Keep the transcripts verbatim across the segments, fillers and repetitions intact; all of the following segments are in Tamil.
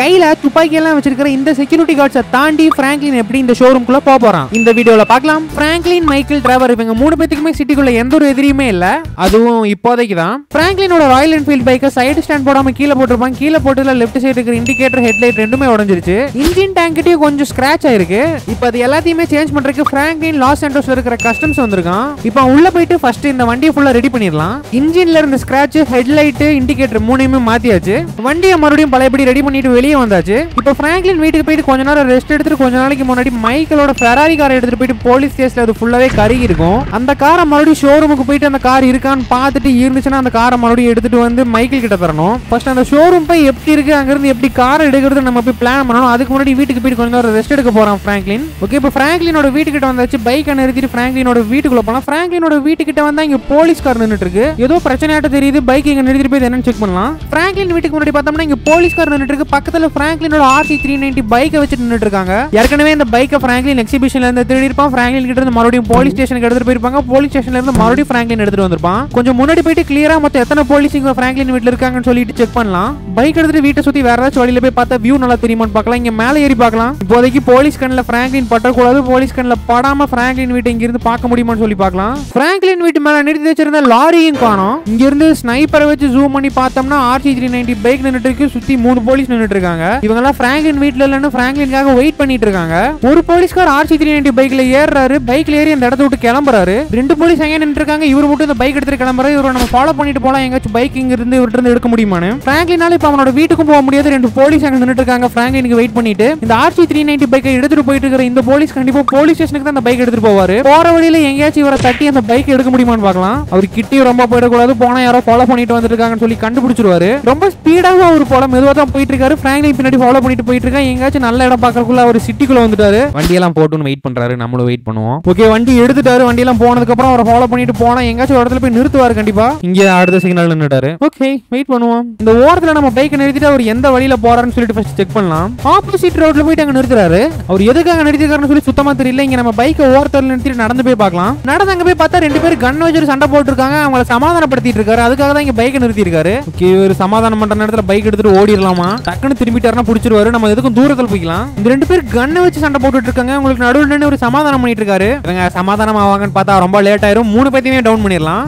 கையில துப்பாக்கியெல்லாம் வச்சிருக்கிற இந்த செக்யூரிட்டி கார்ட்ஸை தாண்டி பிராங்க்லின் எப்படி இந்த ஷோரூம்குள்ள போக போறான் இந்த வீடியோல பார்க்கலாம். பிராங்க்லின், மைக்கேல், டிரைவர் இவங்க மூணு பேத்துக்குமே சிட்டிக்குள்ள எந்த ஒரு எதிரியுமே இல்ல, அதுவும் இப்போதைக்கு தான். பிராங்க்லினோட ராயல் என்ஃபீல்ட் பைக்கை சைடு ஸ்டாண்ட் போடாம கீழே போட்டுருப்பாங்க. கீழே போட்டுல லெஃப்ட் சைடு இருக்கிற இண்டிகேட்டர், ஹெட்லைட் ரெண்டுமே உடஞ்சிருச்சு. இன்ஜின் டேங்கிட்டையும் கொஞ்சம் ஸ்கிராச் ஆயிருக்கு. இப்போ அது எல்லாத்தையுமே சேஞ்ச் பண்றதுக்கு பிராங்க்லின் லாஸ் ஏஞ்சல்ஸ்ல இருக்கிற கஸ்டம்ஸ் வந்திருக்கான். இப்போ உள்ள போயிட்டு ஃபர்ஸ்ட் இந்த வண்டியை ஃபுல்லா ரெடி பண்ணிடலாம். இன்ஜின்ல இருந்த ஸ்கிராச், ஹெட்லைட், இண்டிகேட்டர் மூணையுமே மாத்தியாச்சு. வண்டியை மறுபடியும் பழையபடி ரெடி பண்ணிட்டு வெளியே வந்தாச்சு. இப்போ பிராங்க்லின் வீட்டுக்கு போயிட்டு கொஞ்ச நேரம் ரெஸ்ட் எடுத்துட்டு கொஞ்ச நாளைக்கு முன்னாடி மைக்கேலோட ஃபெராரி காரை எடுத்துட்டு போயிட்டு போலீஸ் ஸ்டேஷன்ல அது ஃபுல்லாவே கருகி இருக்கும். அந்த காரை மறுபடியும் ஷோரூமுக்கு போயிட்டு அந்த கார் இருக்கான்னு பார்த்துட்டு இருந்துச்சுன்னா அந்த காரை மறுபடியும் எடுத்துட்டு வந்து மைக்கேல் கிட்ட தரணும். ஃபர்ஸ்ட் அந்த ஷோரூம் போய் எப்படி இருக்கு, அங்கிருந்து எப்படி காரை எடுக்கிறது நம்ம போய் பிளான் பண்ணணும். அதுக்கு முன்னாடி வீட்டுக்கு போயிட்டு கொஞ்ச நேரம் ரெஸ்ட் எடுக்க போறான் பிராங்க்லின். ஓகே, இப்போ பிராங்க்லினோட வீட்டுக்கிட்ட வந்தாச்சு. பைக்கை நிறுத்திட்டு பிராங்க்லினோட வீட்டுக்குள்ள போனா பிராங்க்லினோட வீட்டுக்கிட்ட வந்தா இங்க போலீஸ் கார் நின்னுட்டு இருக்கு. ஏதோ பிரச்சனையாட்ட தெரியுது. பைக் இங்க நிறுத்திட்டு போய் என்னன்னு செக் பண்ணலாம். பிராங்க்லின் வீட்டுக்கு முன்னாடி பார்த்தோம்னா இங்க போலீஸ் கார் நின்னுட்டு இருக்கு. பக்கத்துல பிராங்க்லினோட ஆர்சி த்ரீ நைன்டி பைக்கை வச்சு நின்னுட்டு இருக்காங்க. ஏற்கனவே இந்த பைக்கை பிராங்க்லின் எக்ஸிபிஷன்ல இருந்து திருடி இருப்பான். பிராங்க்லின் கிட்ட இருந்து மறுபடியும் போலீஸ் ஸ்டேஷனுக்கு எடுத்துட்டு போயிருப்பாங்க. போலீஸ் ஸ்டேஷன்ல இருந்து மறுபடியும் பிராங்க்லின் எடுத்துட்டு வந்திருப்பான். கொஞ்சம் முன்னாடி போயிட்டு கிளியரா மொத்தம் எத்தனை போலீஸ் இங்க பிராங்க்லின் வீட்டுல இருக்காங்கன்னு சொல்லிட்டு செக் பண்ணலாம். பைக் எடுத்துட்டு வீட்டை சுத்தி வேற ஏதாச்சும் வழியில போய் பார்த்தா வியூ நல்லா தெரியுமான்னு பார்க்கலாம். இங்க மேல ஏறி பார்க்கலாம். இப்போதைக்கு போலீஸ் கண்ணில் பிராங்க்லின் பட்டக்கூடாது. போலீஸ் கண்ணில் படாம பிராங்க்லின் வீட்டை இங்க இருந்து பார்க்க முடியுமான்னு சொல்லி பார்க்கலாம். பிராங்க்லின் வீட்டு மேல நிறுத்தி வச்சிருந்த லாரியும் காணோம். இங்க இருந்து ஸ்னைப்பரை வச்சு ஜூம் பண்ணி பார்த்தோம்னா ஆர்சி த்ரீ நைன்டி பைக் நின்னுட்டு இருக்கு. சுத்தி மூணு போலீஸ் நின்னுட்டு இருக்காங்க. இவங்க எல்லாம் பிராங்க்லின் வீட்டுல இல்லன்னு பிராங்க்லினுக்காக வெயிட் பண்ணிட்டு இருக்காங்க. ஒரு போலீஸ்கார் ஆர்சி த்ரீ நைன்டி பைக்ல ஏறாரு. பைக்ல ஏறி அந்த இடத்த விட்டு கிளம்புறாரு. ரெண்டு போலீஸ் அங்கே நின்று இருக்காங்க. இவர் மட்டும் இந்த பைக் எடுத்துட்டு கிளம்புறாரு. இவரை நம்ம ஃபாலோ பண்ணிட்டு போலாம், எங்காச்சும் பைக் இங்க இருந்து இவர்கிட்ட இருந்து எடுக்க முடியுமான்னு. பிராங்க்லினால இப்ப அவனோட வீட்டுக்கும் போக முடியாது. ரெண்டு போலீஸ் அங்க நின்னுட்டு இருக்காங்க பிராங்க்லினுக்கு வெயிட் பண்ணிட்டு. இந்த ஆர்சி த்ரீ நைன்டி பைக்கை எடுத்துட்டு போயிட்டு இருக்கிற இந்த போலீஸ் கண்டிப்பா போலீஸ் ஸ்டேஷனுக்கு தான் அந்த பைக் எடுத்துட்டு போவாரு. போற வழியில எங்கேயாச்சும் இவரை தட்டி அந்த பைக் எடுக்க முடியுமான்னு பார்க்கலாம். அவர் கிட்டே ரொம்ப போயிடக்கூடாது, போனா யாரோ ஃபாலோ பண்ணிட்டு வந்துருக்காங்கன்னு சொல்லி கண்டுபிடிச்சிருவாரு. ரொம்ப ஸ்பீடாக அவர் போல மெதுவாக தான் போயிட்டு இருக்காரு. பிராங்க்லின் பின்னாடி ஃபாலோ பண்ணிட்டு போயிட்டு இருக்கா. எங்காச்சும் நல்ல இடம் பார்க்கறதுக்குள்ள அவர் சிட்டிக்குள்ள வந்துட்டாரு. வண்டியெல்லாம் போட்டுன்னு வெயிட் பண்றாரு. நம்மளும் வெயிட் பண்ணுவோம். ஓகே, வண்டி எடுத்துட்டாரு. வண்டியெல்லாம் போனதுக்கு அப்புறம் அவர் ஃபாலோ பண்ணிட்டு போனா எங்காச்சும் ஒரு இடத்துல போய் நிறுத்துவாரு கண்டிப்பா. இங்க அடுத்த சிக்னல் நின்னுட்டாரு. ஓகே, வெயிட் பண்ணுவோம். இந்த ஓரத்துல நம்ம பைக்கை நிறுத்திட்டு அவர் எந்த வழியில போறாருன்னு சொல்லிட்டு ஃபர்ஸ்ட் செக் பண்ணலாம். ஆப்போசிட் ரோட்ல போயிட்டு அங்க நிறுத்துறாரு. அவர் எதுக்காக நிறுத்திருக்காருன்னு சொல்லி சுத்தமா தெரியல. இங்க நம்ம பைக்கை ஓரத்துல நிறுத்திட்டு நடந்து போய் பார்க்கலாம். நடந்து அங்க போய் பார்த்தா ரெண்டு பேரும் கன் வச்சு சண்டை போட்டு இருக்காங்க. அவங்களை சமாதானப்படுத்திட்டு இருக்காரு. அதுக்காக தான் இங்க பைக்கை நிறுத்தி இருக்காரு. ஒரு சமாதானம் பண்ற நேரத்துல பைக் எடுத்துட்டு ஓடிடலாமா, டக்குன்னு திரும்பிட்டாருன்னா புடிச்சிருவாரு. நம்ம எதுக்கும் தூரத்தில் போய்க்கலாம். இந்த ரெண்டு பேர் கண்ணை வச்சு சண்டை போட்டுட்டு இருக்காங்க. உங்களுக்கு நடுவில் நின்னு ஒரு சமாதானம் பண்ணிட்டு இருக்காரு. இவங்க சமாதானம் ஆவாங்கன்னு பார்த்தா ரொம்ப லேட் ஆயிரும். மூணு பேத்தையுமே டவுன் பண்ணிடலாம்.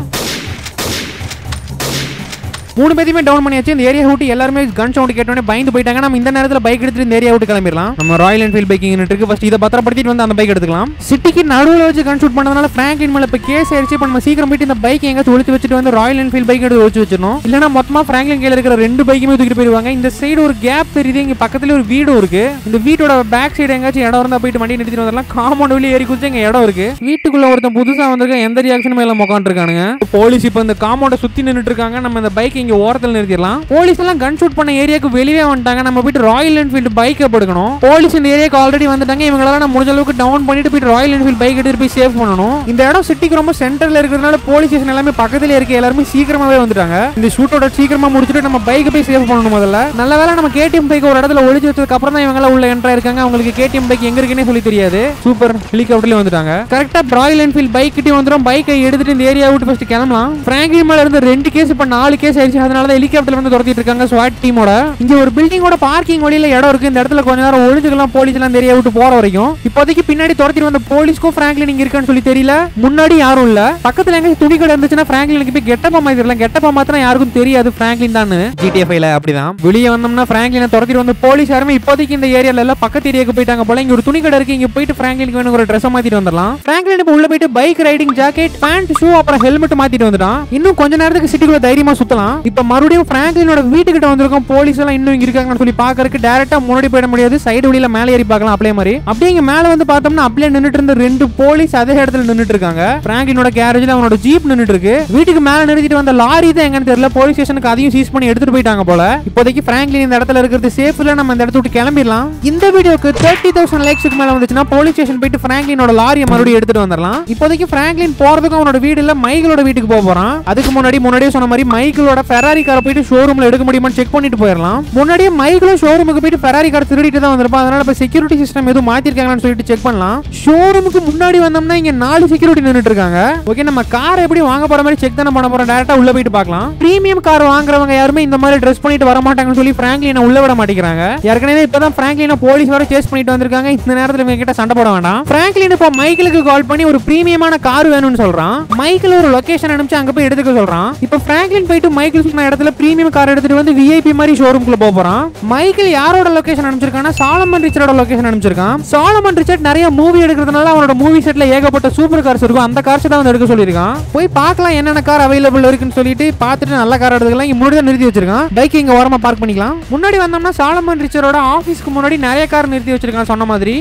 மூணு பேருமே டவுன் பண்ணியாச்சு. இந்த ஏரியா விட்டு எல்லாருமே கன் சவுண்ட் கேட்டோன்னே பயந்து போயிட்டாங்க. நம்ம இந்த நேரத்துல பைக் எடுத்துட்டு இந்த ஏரியா விட்டு கிளம்பிடலாம். நம்ம ராயல் என்ஃபீல்ட் பைக் இருக்கு. ஃபர்ஸ்ட் இதை பத்திரப்படுத்திட்டு வந்து அந்த பைக் எடுத்துக்கலாம். சிட்டிக்கு நடுவில் வச்சு கன் ஷூட் பண்ணதுனால பிராங்க்லின் மேல இப்ப கேஸ் ஆயிடுச்சு. இப்ப நம்ம சீக்கிரம் போயிட்டு இந்த பைக் எங்கேயாச்சும் ஒழிச்சு வச்சுட்டு வந்து ராயல் என்ஃபீல்ட் பைக் எடுத்து ஒழிச்சு வச்சிடணும். இல்லைன்னா மொத்தமா பிராங்க்லின் கையில இருக்கிற ரெண்டு பைக்குமே தூக்கிட்டு போயிருவாங்க. இந்த சைடு ஒரு கேப் தெரியுது. இங்க பக்கத்துல ஒரு வீடு இருக்கு. இந்த வீட்டோட பேக் சைடு எங்காச்சும் இடம் இருந்தா போயிட்டு வண்டி நிறுத்திட்டு வந்துடலாம். காம்பவுண்ட் வெளியே ஏறி குதிச்சு எங்க இடம் இருக்கு. வீட்டுக்குள்ள ஒருத்தன் புதுசா வந்திருக்கான். எந்த ரியாக்ஷனும் எல்லாம் உட்காந்துட்டு இருக்கானுங்க. போலீஸ் இப்ப இந்த காம்பவுண்டை சுத்தி நின்றுட்டு இருக்காங்க. நம்ம இந்த பைக் இங்க ஓரத்தில் நிறுத்திடலாம். போலீஸ் எல்லாம் கன் ஷூட் பண்ண ஏரியாவுக்கு வெளியே வந்துட்டாங்க. நம்ம போயிட்டு ராயல் என்ஃபீல்ட் பைக்கை எடுக்கணும். போலீஸ் இந்த ஏரியாவுக்கு ஆல்ரெடி வந்துட்டாங்க. இவங்களால முடிஞ்ச அளவுக்கு டவுன் பண்ணிட்டு போயிட்டு ராயல் என்ஃபீல்ட் பைக் எடுத்து போய் சேவ் பண்ணணும். இந்த இடம் சிட்டிக்கு ரொம்ப சென்டர்ல இருக்கிறதுனால போலீஸ் ஸ்டேஷன் எல்லாமே பக்கத்துல இருக்கு. எல்லாருமே சீக்கிரமாவே வந்துட்டாங்க. இந்த ஷூட் அவுட் சீக்கிரமா முடிச்சுட்டு நம்ம பைக்கை போய் சேவ் பண்ணணும். முதல்ல நல்ல வேலை நம்ம கேடிஎம் பைக் ஒரு இடத்துல ஒழிச்சு வச்சதுக்கு அப்புறம் தான் இவங்க உள்ள என்ட்ரா இருக்காங்க. அவங்களுக்கு கேடிஎம் பைக் எங்க இருக்குன்னு சொல்லி தெரியாது. சூப்பர், ஹெலிகாப்டர்ல வந்துட்டாங்க. கரெக்டா ராயல் என்ஃபீல்ட் பைக் கிட்ட வந்துடும். பைக்கை எடுத்துட்டு இந்த ஏரியா விட்டு ஃபர்ஸ்ட் கிளம்பலாம். பிராங்க்லின் மேல இருந்து ரெண்டு கேஸ், இப்ப நாலு கேஸ். அதனாலதான் ஹெலிகாப்டர்ல வந்து துரத்திட்டு இருக்காங்க ஸ்வாட் டீமோட. இங்க ஒரு பில்டிங்கோட பார்க்கிங் வழியில இடம் இருக்கு. இந்த இடத்துல கொஞ்ச நேரம் ஒழிஞ்சுக்கலாம். போலீஸ் எல்லாம் தெரிய விட்டு போற வரைக்கும். இப்போதைக்கு பின்னாடி துரத்திட்டு வந்த போலீஸ்க்கும் பிராங்க்லின் இங்க இருக்கான்னு சொல்லி தெரியல. முன்னாடி யாரும் இல்ல. பக்கத்துல எங்க துணி கடை இருந்துச்சுன்னா பிராங்க்லினுக்கு போய் கெட்டப்பா மாத்திரலாம். கெட்டப்பா மாத்திரம் யாருக்கும் தெரியாது பிராங்க்லின் தான். ஜிடிஎஃப்ல அப்படிதான். வெளியே வந்தோம்னா பிராங்க்லினை துரத்திட்டு வந்து போலீஸ் யாருமே இப்போதைக்கு இந்த ஏரியால எல்லாம் பக்கத்து ஏரியாவுக்கு போயிட்டாங்க போல. இங்க ஒரு துணி கடை இருக்கு. இங்க போயிட்டு பிராங்க்லினுக்கு வேணும் ஒரு ட்ரெஸ் மாத்திட்டு வந்துடலாம். பிராங்க்லின் இப்ப உள்ள போயிட்டு bike riding jacket, pant, shoe, அப்புறம் ஹெல்மெட் மாத்திட்டு வந்துட்டான். இன்னும் கொஞ்ச நேரத்துக்கு சிட்டிக்குள்ள தைரியமா சுத்தலாம். இப்ப மறுபடியும் பிராங்க்லினோட வீட்டுக்கிட்ட வந்திருக்கோம். போலீஸ் எல்லாம் இன்னும் இங்க இருக்காங்கன்னு சொல்லி பாக்கறதுக்கு டைரக்டா முன்னாடி போயிட முடியாது. சைடு வழியில மேல ஏறி பார்க்கலாம். அப்படியே மாதிரி அப்படியே இங்க மேல வந்து பார்த்தோம்னா அப்படியே நின்னுட்டு இருந்த ரெண்டு போலீஸ் அதே இடத்துல நின்னுட்டு இருக்காங்க. பிராங்க்லினோட கேரேஜ்ல அவனோட ஜீப் நின்னுட்டு இருக்கு. வீட்டுக்கு மேல நிறுத்திட்டு வந்த லாரி தான் எங்கன்னு தெரியல. போலீஸ் ஸ்டேஷனுக்கு அதையும் சீஸ் பண்ணி எடுத்துட்டு போயிட்டாங்க போல. இப்போதைக்கு பிராங்க்லின் இந்த இடத்துல இருக்கிறது சேஃப் இல்ல. நம்ம இந்த இடத்த விட்டு கிளம்பிடலாம். இந்த வீடியோக்கு தேர்ட்டி தௌசண்ட் லைக்ஸ்க்கு மேல வந்துச்சுன்னா போலீஸ் ஸ்டேஷன் போயிட்டு பிராங்க்லினோட லாரியை மறுபடியும் எடுத்துட்டு வந்துடலாம். இப்போதைக்கு பிராங்க்லின் போறதுக்கு அவனோட வீடு இல்ல, மைக்கேலோட வீட்டுக்கு போக போறான். அதுக்கு முன்னாடி முன்னாடியே சொன்ன மாதிரி மைக்கேலோட Ferrari காரை போயிட்டு ஷோரூம்ல எடுக்க முடியுமான்னு செக் பண்ணிட்டு போயிரலாம். முன்னாடியே மைக்ல ஷோரூமுக்கு போயிட்டு Ferrari கார் திருடிட்டு தான் வந்திருப்பான். அதனால இப்ப செக்யூரிட்டி சிஸ்டம் எதுவும் மாத்திருக்காங்களான்னு சொல்லிட்டு செக் பண்ணலாம். ஷோரூமுக்கு முன்னாடி வந்தோம்னா இங்க நாலு செக்யூரிட்டி நின்னுட்டு இருக்காங்க. ஓகே, நம்ம காரை எப்படி வாங்க போற மாதிரி செக் தான பண்ண போறோம். டைரக்டா உள்ள போயிட்டு பார்க்கலாம். பிரீமியம் கார் வாங்குறவங்க யாருமே இந்த மாதிரி ட்ரெஸ் பண்ணிட்டு வர மாட்டாங்கன்னு சொல்லி பிராங்க்லினை உள்ள விட மாட்டேங்கிறாங்க. ஏற்கனவே இப்பதான் பிராங்க்லினை போலீஸ் வர சேஸ் பண்ணிட்டு வந்திருக்காங்க. இந்த நேரத்துல இவங்க கிட்ட சண்டை போட வேண்டாம். பிராங்க்லின் இப்ப மைக்கேலுக்கு கால் பண்ணி ஒரு பிரீமியமான கார் வேணும்னு சொல்றான். மைக்கேல் ஒரு லொகேஷன் அனுப்பிச்சு அங்க போய் எடுத்துக்க சொல்றான். இப்ப பிராங்க்லின் போயிட்டு மைக்கேல் சொன்ன இடத்துல பிரீமியம் கார் எடுத்துட்டு வந்து விஐபி மாதிரி ஷோரூம்க்குள்ள போக போறான். மைக்கேல் யாரோட லொகேஷன் அனுப்பிச்சிருக்கானா, சாலமன் ரிச்சர்டோட லொகேஷன் அனுப்பிச்சிருக்கான். சாலமன் ரிச்சர்ட் நிறைய மூவி எடுக்கிறதுனால அவனோட மூவி செட்ல ஏகப்பட்ட சூப்பர் கார்ஸ் இருக்கும். அந்த கார்ஸ் தான் வந்து எடுக்க சொல்லியிருக்கான். போய் பார்க்கலாம் என்னென்ன கார் அவைலபிள் இருக்குன்னு சொல்லிட்டு பார்த்துட்டு நல்ல கார் எடுத்துக்கலாம். இங்க முன்னாடி தான் நிறுத்தி வச்சிருக்கான். பைக் இங்க ஓரமா பார்க் பண்ணிக்கலாம். முன்னாடி வந்தோம்னா சாலமன் ரிச்சர்டோட ஆபீஸ்க்கு முன்னாடி நிறைய கார் நிறுத்தி வச்சிருக்கான். சொன்ன மாதிரி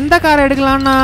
எந்த கார் எடுக்கலாம்னா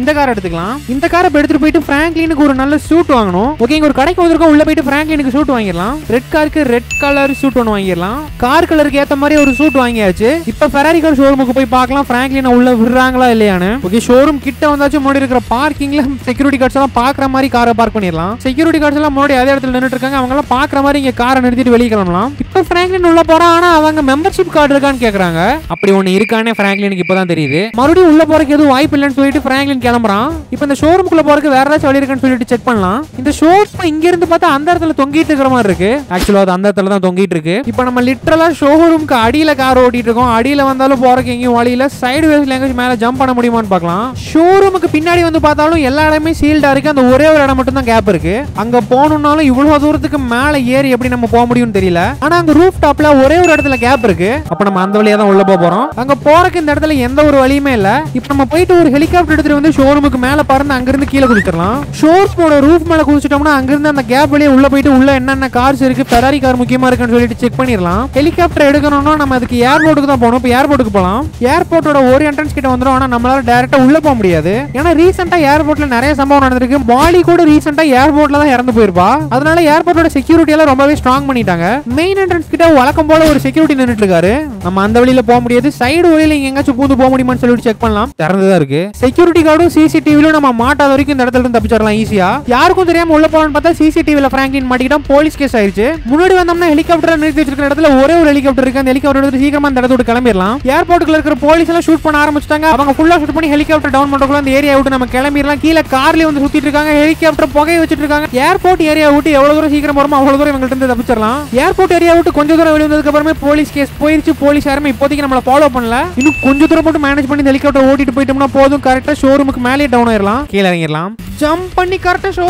இந்த கார் எடுத்துக்கலாம். இந்த காரை எடுத்துட்டு போயிட்டு பிராங்க்லினுக்கு ஒரு நல்ல சூட் வாங்கணும். ஓகே, இங்க ஒரு கடைக்கு வந்திருக்கோம். உள்ள போயிட்டு பிராங்க்லினுக்கு சூட் வாங்கிடலாம். ரெட் காருக்கு ரெட் கலர் சூட் ஒன்று வாங்கிடலாம். கார் கலருக்கு ஏத்த மாதிரி ஒரு சூட் வாங்கியாச்சு. இப்ப ஃபெராரி கார் ஷோரூமுக்கு போய் பார்க்கலாம் பிராங்க்லினை உள்ள விடுறாங்களா இல்லையானு. ஓகே, ஷோரூம் கிட்ட வந்தாச்சு. முன்னாடி இருக்கிற பார்க்கிங்ல செக்யூரிட்டி கார்ட்ஸ் எல்லாம் பாக்குற மாதிரி காரை பார்க் பண்ணிடலாம். செக்யூரிட்டி கார்ட்ஸ் எல்லாம் முன்னாடி அதே இடத்துல நின்றுட்டு இருக்காங்க. அவங்க எல்லாம் பாக்குற மாதிரி இங்க காரை நிறுத்திட்டு வெளியே கிளம்பலாம். இப்ப பிராங்க்லின் உள்ள போறா. ஆனா அவங்க மெம்பர்ஷிப் கார்டு இருக்கான்னு கேக்குறாங்க. அப்படி ஒண்ணு இருக்கானே பிராங்க்லினுக்கு இப்பதான் தெரியுது. மறுபடியும் உள்ள போறதுக்கு எதுவும் வாய்ப்பு இல்லைன்னு சொல்லிட்டு பிராங்க்லின் கிளம்புறான். இப்ப இந்த ஷோரூம்க்குள்ள போறதுக்கு வேற ஏதாவது வழி இருக்கான்னு சொல்லிட்டு செக் பண்ணலாம். இந்த ஷோரூம் இங்க இருந்து பார்த்தா அந்த இடத்துல தொங்கிட்டு இருக்கிற மாதிரி இருக்கு. ஆக்சுவலா அது அந்த இடத்துல தான் தொங்கிட்டு இருக்கு. இப்ப நம்ம லிட்டரலா ஷோரூமுக்கு அடியில கார் ஓட்டிட்டு இருக்கோம். அடியில வந்தாலும் போறக்கு எங்கேயும் வழியில சைடு வேஸ் லாங்குவேஜ் மேல ஜம்ப் பண்ண முடியுமான்னு பார்க்கலாம். ஷோரூமுக்கு பின்னாடி வந்து பார்த்தாலும் எல்லா இடமே சீல்டா இருக்கு. அந்த ஒரே ஒரு இடம் மட்டும் தான் கேப் இருக்கு. அங்க போகணும்னாலும் இவ்வளவு தூரத்துக்கு மேல ஏறி எப்படி நம்ம போக முடியும்னு தெரியல. ஆனா அங்க ரூஃப் டாப்ல ஒரே ஒரு இடத்துல கேப் இருக்கு. அப்ப நம்ம அந்த வழியா தான் உள்ள போறோம். அங்க போறக்கு இந்த இடத்துல எந்த ஒரு வழியுமே இல்ல. இப்ப நம்ம போயிட்டு ஒரு ஹெலிகாப்டர் எடுத்துட்டு வந்து ஷோரூமுக்கு மேல பறந்து அங்கிருந்து கீழே குதிச்சிடலாம். ஷோரூமோட ரூஃப் மேல குதிச்சிட்டோம்னா அங்கிருந்து அந்த கேப் வழியே உள்ள போயிட்டு உள்ள என்னென்ன கார்ஸ் இருக்கு, ஃபெராரி கார் முக்கியமா இருக்குன்னு சொல்லிட்டு செக் பண்ணிடலாம். ஹெலிகாப்டர் எடுக்கணும்னா நம்ம அதுக்கு ஏர்போர்ட்டுக்கு தான் போகணும். இப்போ ஏர்போர்ட்டுக்கு போகலாம். ஏர்போர்ட்டோட ஒரு என்ட்ரன்ஸ் கிட்ட வந்துடும். ஆனா நம்மளால டைரக்டா உள்ள போக முடியாது. ஏன்னா ரீசெண்டா ஏர்போர்ட்ல நிறைய சம்பவம் நடந்திருக்கு. பாலி கூட ரீசெண்டா ஏர்போர்ட்ல தான் இறந்து போயிருப்பா. அதனால ஏர்போர்ட்டோட செக்யூரிட்டி எல்லாம் ரொம்பவே ஸ்ட்ராங் பண்ணிட்டாங்க. மெயின் என்ட்ரன்ஸ் கிட்ட வழக்கம் போல ஒரு செக்யூரிட்டி நின்றுட்டு இருக்காரு. நம்ம அந்த வழியில போக முடியாது. சைடு வழியில எங்காச்சும் பூந்து போக முடியுமான்னு சொல்லிட்டு செக் பண்ணலாம். திறந்துதான் இருக்கு. செக்யூரிட்டி கார்டும் சிசிடிவிலும் நம்ம மாட்டாத வரைக்கும் இந்த இடத்துல இருந்து தப்பிச்சிடலாம் ஈஸியா. யாருக்கும் தெரியாம உள்ள போகலான்னு பார்த்தா சிசிடிவில பிராங்க்லின் மாட்டிக்கிட்டான். போலீஸ் கேஸ் ஆயிடுச்சு. முன்னாடி வந்தோம்னா ஹெலிகாப்டர் நிறுத்தி வச்சிருக்கிற இடத்துல ஒரே ஒரு ஹெலிகாப்டர் இருக்கு. அந்த ஹெலிகாப்டர் எடுத்து சீக்கிரமா அந்த இடத்தோட கிளம்பிடலாம். ஏர்போர்ட்டுக்குள்ள இருக்கிற போலீஸ் எல்லாம் ஷூட் பண்ண ஆரம்பிச்சிட்டாங்க. அவங்க ஃபுல்லா ஷூட் பண்ணி ஹெலிகாப்டர் டவுன் பண்றதுக்குள்ள அந்த ஏரியா விட்டு நம்ம கிளம்பிடலாம். கீழே கார்ல வந்து சுத்திட்டு இருக்காங்க. ஹெலிகாப்டர் புகையை வச்சிட்டு இருக்காங்க. ஏர்போர்ட் ஏரியா விட்டு எவ்வளவு தூரம் சீக்கிரம் போறோமோ அவ்வளவு தூரம் இவங்கள்ட்ட இருந்து தப்பிச்சிடலாம். ஏர்போர்ட் ஏரியா விட்டு கொஞ்சம் தூரம் வெளியே வந்ததுக்கு அப்புறமே போலீஸ் கேஸ் போயிருச்சு. போலீஸ் யாருமே இப்போதைக்கு நம்மள ஃபாலோ பண்ணல. இன்னும் கொஞ்சம் தூரம் மட்டும் மேனேஜ் பண்ணி ஹெலிகாப்டர் ஓட்டிட்டு போயிட்டோம்னா போதும். கரெக்டா ஷோரூமுக்கு மேலே டவுன் ஆயிரலாம். கீழே இறங்கிடலாம். ஜம்ப் பண்ணி கரெக்டா ஷோ.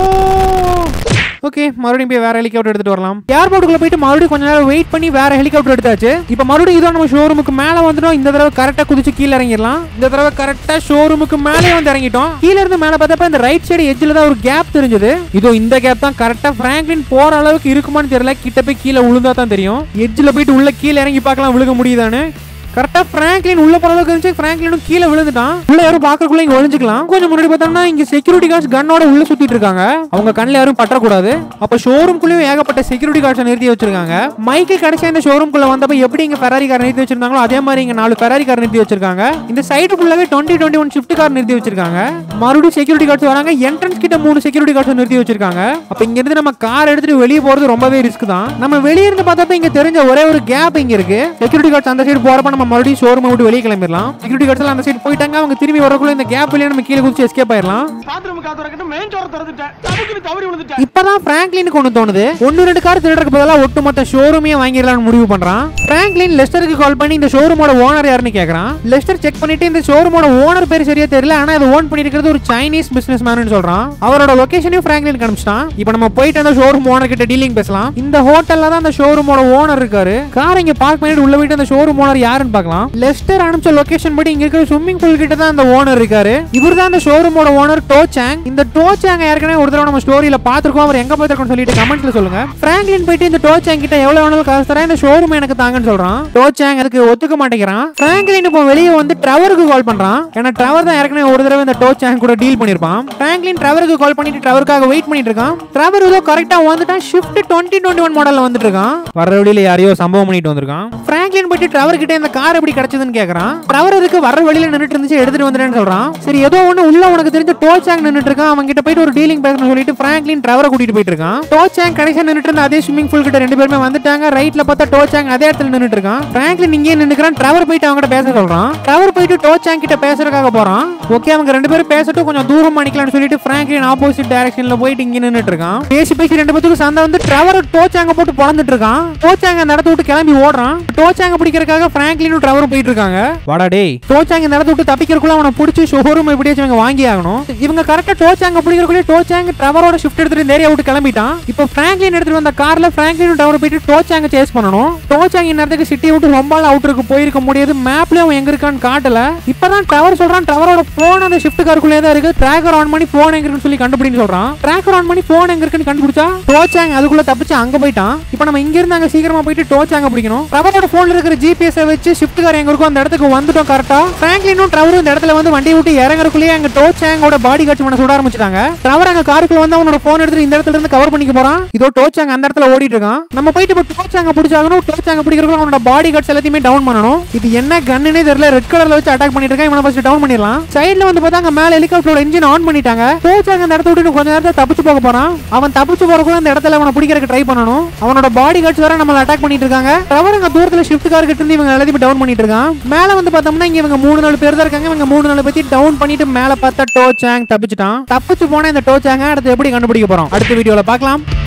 ஓகே, மறுபடியும் போய் வேற ஹெலிகாப்டர் எடுத்துட்டு வரலாம். ஏர்போர்ட்டுக்குள்ள போயிட்டு மறுபடியும் கொஞ்ச நேரம் வெயிட் பண்ணி வேற ஹெலிகாப்டர் எடுத்தாச்சு. இப்ப மறுபடியும் இதோ நம்ம ஷோரூமுக்கு மேல வந்துட்டோம். இந்த தடவை கரெக்டா குதிச்சு கீழே இறங்கிடலாம். இந்த தடவை கரெக்டா ஷோரூமுக்கு மேலே வந்து இறங்கிட்டோம். கீழே இருந்து மேல பார்த்தப்ப இந்த ரைட் சைடு எட்ஜ்ல தான் ஒரு கேப் தெரிஞ்சது. இதோ இந்த கேப் தான் கரெக்டா பிராங்க்லின் போற அளவுக்கு இருக்குமான்னு தெரியல. கிட்ட போய் கீழே விழுந்தா தான் தெரியும். எட்ஜ்ல போயிட்டு உள்ள கீழே இறங்கி பார்க்கலாம் விழுக முடியுதான்னு. கரெக்டா பிராங்க்லின் உள்ள போற அளவுக்கு இருந்துச்சு. பிராங்க்லினும் கீழே விழுந்துட்டான். உள்ள யாரும் பாக்கக்குள்ள இங்க ஒளிஞ்சுக்கலாம். கொஞ்சம் முன்னாடி பார்த்தோம்னா இங்க செக்யூரிட்டி கார்ட்ஸ் கண்ணோட உள்ள சுத்திட்டு இருக்காங்க. அவங்க கண்ணில் யாரும் பற்றக்கூடாது. அப்ப ஷோரூம்குள்ளேயும் ஏகப்பட்ட செக்யூரிட்டி கார்ட்ஸை நிறுத்தி வச்சிருக்காங்க. மைக்கேல் கடைசியா இந்த ஷோரூம்குள்ள வந்தப்ப எப்படி இங்க ஃபெராரி கார் நிறுத்தி வச்சிருந்தாங்களோ அதே மாதிரி இங்க நாலு ஃபெராரி கார் நிறுத்தி வச்சிருக்காங்க. இந்த சைடுக்குள்ளவே twenty twenty one shift car நிறுத்தி வச்சிருக்காங்க. மறுபடியும் செக்யூரிட்டி கார்ட்ஸ் வராங்க. என்ட்ரன்ஸ் கிட்ட மூணு செக்யூரிட்டி கார்ட்ஸை நிறுத்தி வச்சிருக்காங்க. அப்ப இங்க இருந்து நம்ம கார் எடுத்துட்டு வெளியே போறது ரொம்பவே ரிஸ்க் தான். நம்ம வெளியே இருந்து பார்த்தப்ப இங்க தெரிஞ்ச ஒரே ஒரு கேப் இங்க இருக்கு. செக்யூரிட்டி கார்ட்ஸ் அந்த சைடு போறப்ப மறுபடியும் ஷோரூம் விட்டு வெளியே கிளம்பிடலாம். செக்யூரிட்டி கார்ட்ஸ் அந்த சைடு போயிட்டாங்க. அவங்க திரும்பி வரக்குள்ள இந்த கேப் வழியா நம்ம கீழே குதிச்சு எஸ்கேப் ஆயிரலாம். இப்பதான் பிராங்க்லினுக்கு ஒண்ணு தோணுது. ஒன்னு ரெண்டு கார் திருடறதுக்கு பதிலா ஒட்டுமொத்த ஷோரூமே வாங்கிடலாம்னு முடிவு பண்றான். பிராங்க்லின் லெஸ்டருக்கு கால் பண்ணி இந்த ஷோரூமோட ஓனர் யாருன்னு கேக்குறான். லெஸ்டர் செக் பண்ணிட்டு இந்த ஷோரூமோட ஓனர் பேர் சரியா தெரியல. ஆனா அது ஓன் பண்ணி இருக்கிறது ஒரு சைனீஸ் பிசினஸ் மேன் சொல்றான். அவரோட லொகேஷனையும் பிராங்க்லின் அனுப்பிச்சிட்டான். இப்போ நம்ம போயிட்டு அந்த ஷோரூம் ஓனர் கிட்ட டீலிங் பேசலாம். இந்த ஹோட்டல்ல தான் அந்த ஷோரூமோட ஓனர் இருக்காரு. கார் இங்க பார்க் பண்ணிட்டு உள்ள போயிட்டு அந்த ஷோரூம் ஓனர் யார் பார்க்கலாம். லெஸ்டர் அனுப்பிச்ச லொகேஷன் படி இங்க இருக்கிற ஸ்விம்மிங் பூல் கிட்ட தான் அந்த ஓனர் இருக்காரு. இவர் தான் அந்த ஷோரூமோட ஓனர் டோ சாங். இந்த டோ சாங் ஏற்கனவே ஒரு தடவை நம்ம ஸ்டோரியில பாத்துருக்கோம். அவர் எங்க பாத்துருக்கோம்னு சொல்லிட்டு கமெண்ட்ல சொல்லுங்க. பிராங்க்லின் போயிட்டு இந்த டோ சாங் கிட்ட எவ்வளவு வேணாலும் காசு தரேன், இந்த ஷோரூம் எனக்கு தாங்கன்னு சொல்றான். டோ சாங் அதுக்கு ஒத்துக்க மாட்டேங்கிறான். பிராங்க்லின் இப்போ வெளியே வந்து டிராவருக்கு கால் பண்றான். ஏன்னா டிராவர் தான் ஏற்கனவே ஒரு தடவை இந்த டோ சாங் கூட டீல் பண்ணிருப்பான். பிராங்க்லின் டிராவருக்கு கால் பண்ணிட்டு டிராவருக்காக வெயிட் பண்ணிட்டு இருக்கான். டிராவர் ஏதோ கரெக்டா வந்துட்டான். ஷிஃப்ட் டுவெண்ட்டி டுவெண்ட்டி ஒன் மாடல்ல வந்துட்டு இருக்கான். வர வழியில யாரையோ சம்பவம் பண்ணிட்டு வந்திருக்கான். பிராங்க்லின் போய் டிராவர் கிட்ட இந்த கார் எப்படி கிடைச்சதுன்னு கேக்குறான். டிராவர் இருக்கு வர வழியில நின்னுட்டு இருந்துச்சு எடுத்துட்டு வந்தேன்னு சொல்றான். சரி ஏதோ ஒண்ணு உள்ள உனக்கு தெரிஞ்ச டோல் சாங் நின்னுட்டு இருக்கான், அவங்க கிட்ட போயிட்டு ஒரு டீலிங் பேசணும்னு சொல்லிட்டு பிராங்க்லின் டிராவரை கூட்டிட்டு போயிட்டு இருக்கான். டோல் சாங் கடைசியா நின்னுட்டு இருந்த அதே ஸ்விமிங் பூல் கிட்ட ரெண்டு பேருமே வந்துட்டாங்க. ரைட்ல பார்த்தா டோல் சாங் அதே இடத்துல நின்னுட்டு இருக்கான். பிராங்க்லின் இங்கே நின்னுக்குறான். டிராவர் போயிட்டு அவங்க கிட்ட பேச சொல்றான். டிராவர் போயிட்டு டோல் சாங் கிட்ட பேசுறதுக்காக போறான். ஓகே அவங்க ரெண்டு பேரும் பேசிட்டு கொஞ்சம் தூரம் பண்ணிக்கலாம்னு சொல்லிட்டு பிராங்க்லின் ஆப்போசிட் டைரக்ஷன்ல போயிட்டு இங்க நின்னுட்டு இருக்கான். பேசி பேசி ரெண்டு பேத்துக்கும் சண்டை வந்து டிராவர் டோல் சாங்க போட்டு பொளந்துட்டு இருக்கான். டோல் சாங்க நடந்து விட்டு கிளம்பி ஓடுறான். டோல் சாங்க பிடிக்கிறதுக்காக பிராங்க்லினும் டிராவரும் போயிட்டு இருக்காங்க. வாடா டேய், டோல் சாங்க நடந்து விட்டு தப்பிக்கிறதுக்குள்ள அவனை பிடிச்சி ஷோரூம் எப்படியாச்சும் இவங்க வாங்கி ஆகணும். இவங்க கரெக்டா டோல் சாங்க பிடிக்கிறதுக்குள்ளே டோல் சாங்க டிராவரோட ஷிஃப்ட் எடுத்துட்டு நேரே விட்டு கிளம்பிட்டான். இப்போ பிராங்க்லின் எடுத்துட்டு வந்த கார்ல பிராங்க்லினும் டிராவரும் போயிட்டு டோல் சாங்க சேஸ் பண்ணணும். டோல் சாங்க நேரத்துக்கு சிட்டியை விட்டு ரொம்ப நாள் அவுட்டருக்கு போயிருக்க முடியாது. மேப்ல அவன் எங்க இருக்கான்னு காட்டல. இப்பதான் டிராவர் சொல்றான் டிராவரோட போன் அந்த ஷிஃப்ட் காருக்குள்ளே தான் இருக்கு. டிராக்கர் ஆன் பண்ணி போன் எங்க இருக்குன்னு சொல்லி கண்டுபிடின்னு சொல்றான். டிராக்கர் ஆன் பண்ணி போன் எங்க இருக்குன்னு கண்டுபிடிச்சா டோல் சாங்க அதுக்குள்ள தப்பிச்சு அங்க போயிட்டான். இப்போ நம்ம இங்க இருந்து அங்க சீக்கிரமா போயிட்டு டோல் சாங்க பிடிக்கணும். டிராவரோட போன்ல இருக்கிற ஜிபிஎஸ் வச்சு ஷிஃப்ட் கார் எங்க இருக்கோ அந்த இடத்துக்கு வந்துட்டோம் கரெக்டா. பிராங்க்லினும் டிராவரும் இந்த இடத்துல வந்து வண்டியை விட்டு இறங்கறதுக்குள்ளேயே அங்க டோல் சாங்கோட பாடி கார்ட்ஸ் பண்ண சுட ஆரம்பிச்சிட்டாங்க. டிராவர் அங்க காருக்குள்ள வந்து அவனோட போன் எடுத்து இந்த இடத்துல இருந்து கவர் பண்ணிக்க போறான். இதோ டோல் சாங்க அந்த இடத்துல ஓடிட்டு இருக்கான். நம்ம போயிட்டு இப்போ டோல் சாங்க பிடிச்சாகணும். டோல் சாங்க பிடிக்கிறதுக்கு அவனோட பாடி கார்ட்ஸ் எல்லாத்தையுமே டவுன் பண்ணணும். இது என்ன கன்னுனே தெரியல. ரெட் கலர்ல வச்சு அட்டாக் பண்ணிட்டு இருக்கான். இவனை ஃபர்ஸ்ட் டவுன் பண்ணிடலாம். சைடுல வந்து பார்த்தா அங்க மேல ஹெலிகாப்டரோட இன்ஜின் ஆன் பண்ணிட்டாங்க. டோல் சாங்க அந்த இடத்துல விட்டு கொஞ்ச நேரத்தை தப்பிச்சு போக போறான். அவன் தப்பிச்சு போறதுக்குள்ள அந்த இடத்துல அவனை பிடிக்கிறதுக்கு ட்ரை பண்ணணும். அவனோட பாடி கார்ட்ஸ் வேற நம்மள அட்டாக் பண்ணிட்டு இருக்காங்க. டிராவர் அங்க தூரத்துல ஷிஃப்ட் கார் கிட்ட இருந்து இவங்க எல்லாத்தையும் டவுன் பண்ணிட்டு இருக்கான். மேல வந்து பார்த்தோம்னா இங்க இவங்க மூணு நாலு பேர் தான் இருக்காங்க. இவங்க மூணு நாலு பேத்தி டவுன் பண்ணிட்டு மேல பார்த்தா டோல் சாங் தப்பிச்சிட்டான். தப்பிச்சு போனா இந்த டோல் சாங்க அடுத்து எப்படி கண்டுபிடிக்க போறோம் அடுத்த வீடியோல பார்க்கலாம்.